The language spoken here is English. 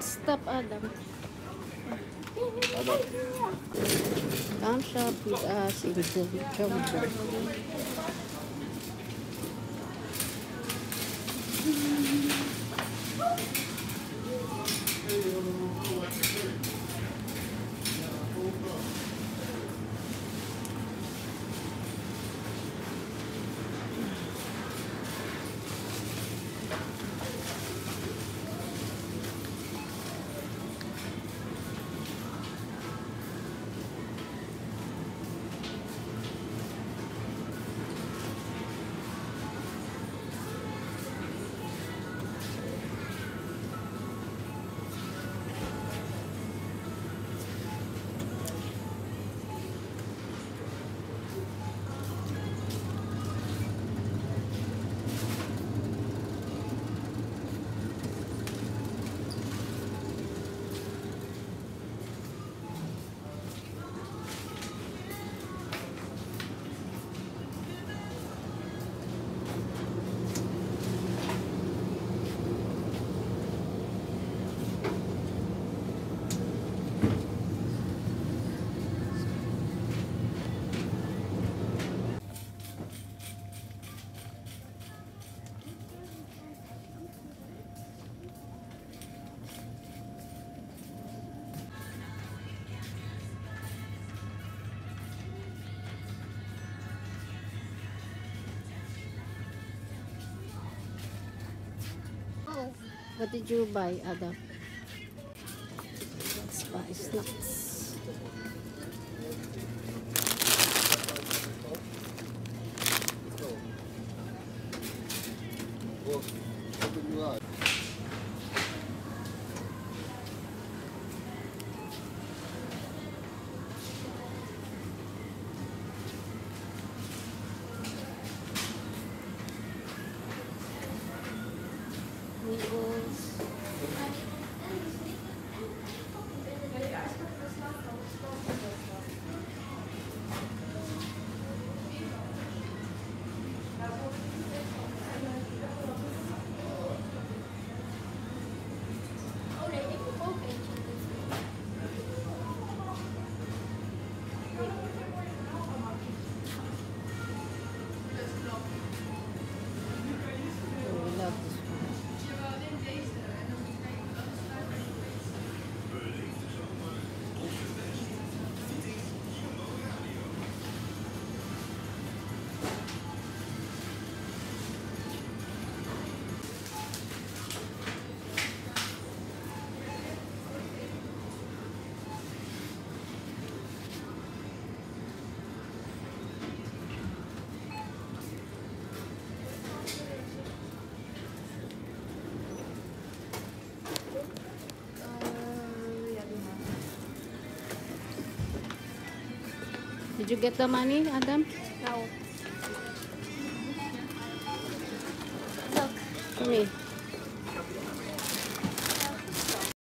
Stop, Adam. Come shop with us in the counter. What did you buy, Adam? Let's buy snacks. Did you get the money, Adam? No. Look. Come here.